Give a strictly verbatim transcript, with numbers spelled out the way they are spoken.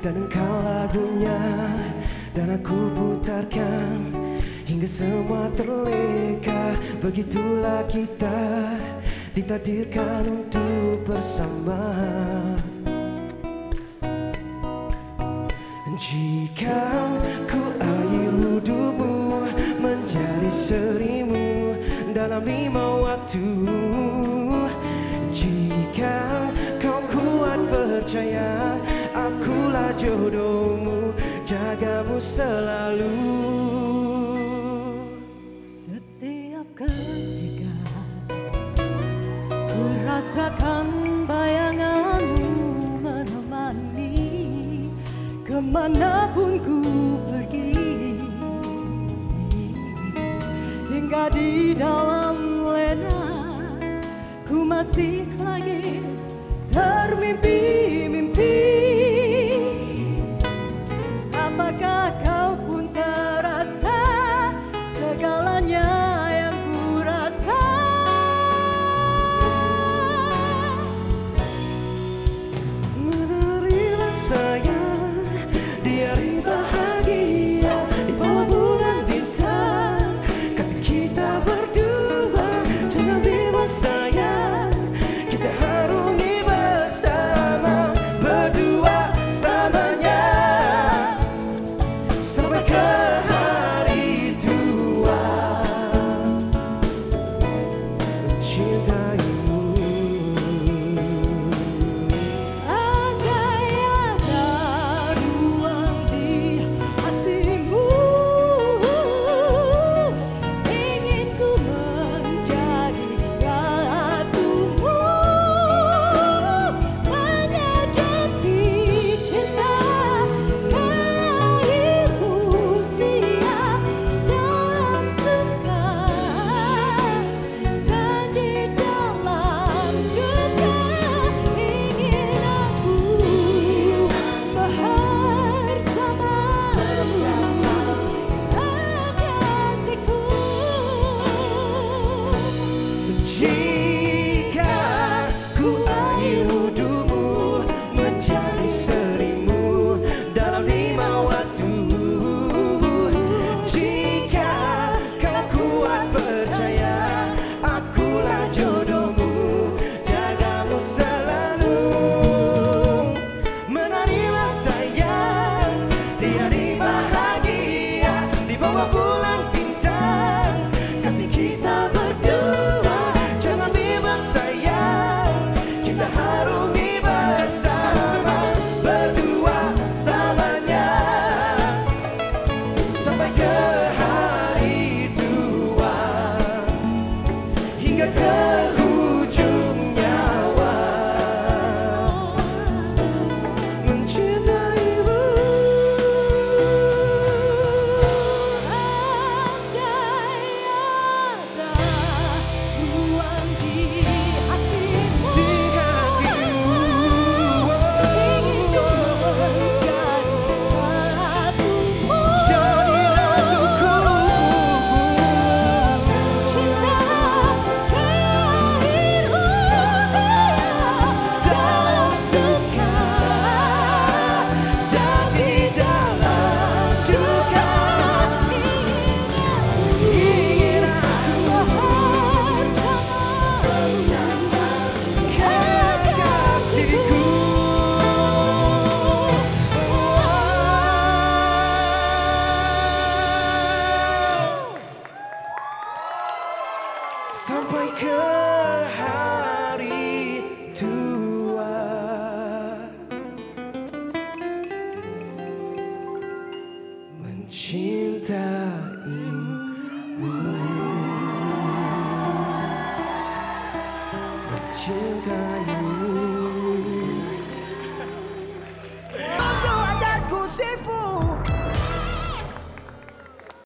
dan engkau lagunya, dan aku putarkan hingga semua terleka. Begitulah kita ditakdirkan untuk bersama. Jika ku air wudhumu menjadi serimu dalam lima waktu, jika kau kuat percaya akulah jodohmu, jagamu selalu. Setiap ketika ku rasakan bayanganmu menemani, kemanapun ku pergi, hingga di dalam lena ku masih lagi termimpi-mimpi. Apakah kau pun terasa segalanya yang ku rasa? Menerilah saya di hari bahagia, di bawah bulan bintang, kasih kita berdua. Jangan bilang sayang, kita harungi bersama, berdua selamanya, sampai ke hari tua. Mencintaimu. Andai ada ruang di hatimu, ingin ku menjadi ratumu, menyejati cinta ke akhir usia dan suka, dan di dalam juga ingin aku bersama kekasihku. Jika ku air wudhumu menjadi serimu dalam lima waktu, jika kau kuat percaya akulah jodohmu, jagamu selalu. Menarilah sayang di hari bahagia, di bawah bulan bintang, kasih kita berdua. Jangan bilang sayang, kita harungi bersama, berdua selamanya, sampai ke hari tua, hingga ke ujung nyawa. Mencintaimu. Andai ada ruang di hatimu, Di hatimu. ingin ku menjadi ratumu, Jadi ratuku. cinta ke akhir usia, dalam suka dan di dalam duka, ingin aku bersama kekasihku. Sampai ke hari tua. Mencintaimu. Mencintaimu.